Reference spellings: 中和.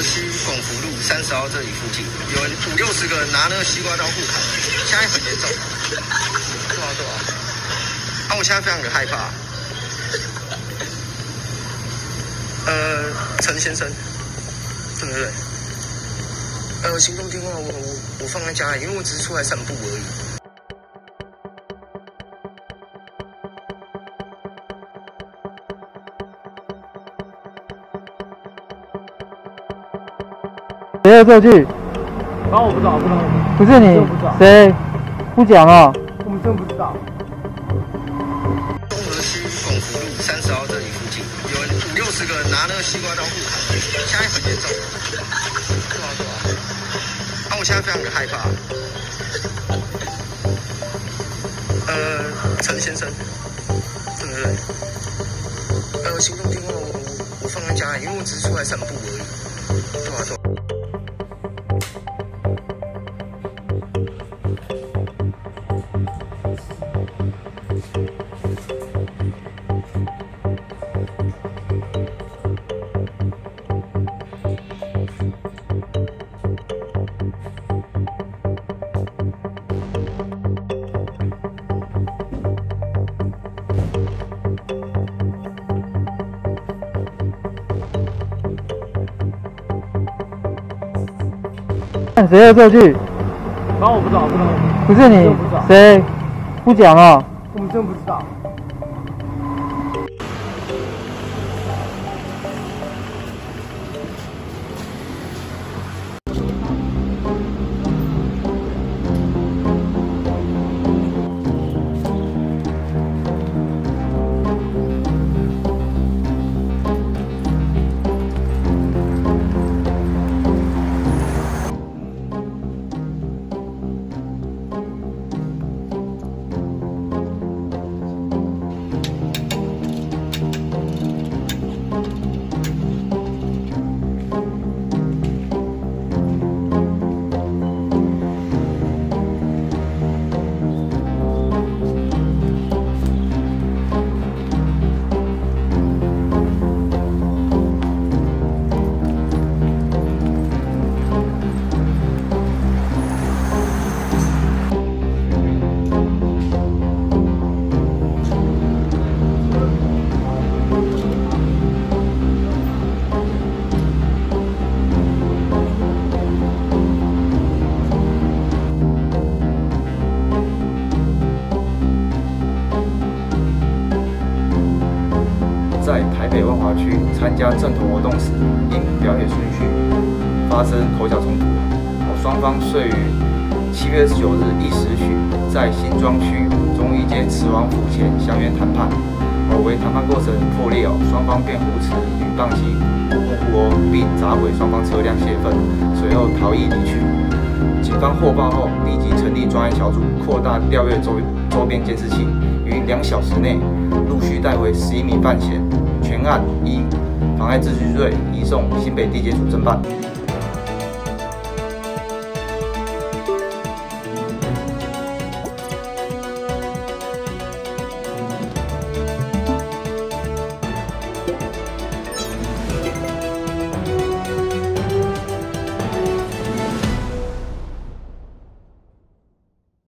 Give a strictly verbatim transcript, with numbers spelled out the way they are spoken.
河区拱福路三十号这里附近，有人五六十个人拿那个西瓜刀互砍，现在很严重。对啊对啊，啊我现在非常的害怕。呃，陈先生，对不对？呃，行动电话我我我放在家里，因为我只是出来散步而已。谁的证据？啊，我不知道，不知道。不是你，谁？不讲啊？我们真不知道。中和区拱福路三十号这里附近，有人五六十个人拿那个西瓜刀互砍，现在很严重。对啊对啊。啊，我现在非常的害怕。呃，陈先生，对不对？呃，行动电话我我我放在家里，因为我只是出来散步而已。对啊对啊。 谁的证据？啊，我不知道，不知道。不是你，谁？不讲啊？我们真不知道。在台北万华区参加正统活动时，因表演顺序发生口角冲突，双方遂于七月十九日一时许在新庄区忠义街慈王府前相约谈判。偶为谈判过程破裂，双方便互持与棒击、互殴，并砸毁双方车辆泄愤，随后逃逸离去。警方获报后，立即成立专案小组，扩大调阅周周边监视器，于两小时内陆续带回十一名犯嫌。 全案依妨碍秩序罪移送新北地检署侦办。